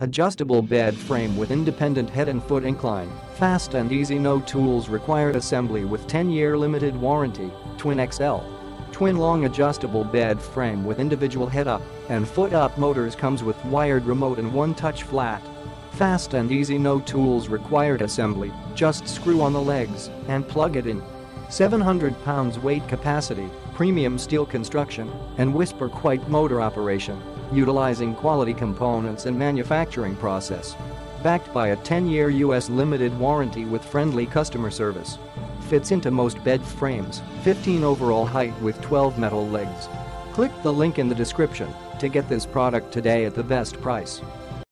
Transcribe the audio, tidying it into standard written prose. Adjustable bed frame with independent head and foot incline, fast and easy, no tools required. Assembly with 10-year limited warranty. Twin XL. Twin long adjustable bed frame with individual head up and foot up motors comes with wired remote and one touch flat. Fast and easy, no tools required. Assembly, just screw on the legs and plug it in. 700 pounds weight capacity, premium steel construction, and whisper quiet motor operation, utilizing quality components and manufacturing process. Backed by a 10-year U.S. limited warranty with friendly customer service. Fits into most bed frames, 15 overall height with 12 metal legs. Click the link in the description to get this product today at the best price.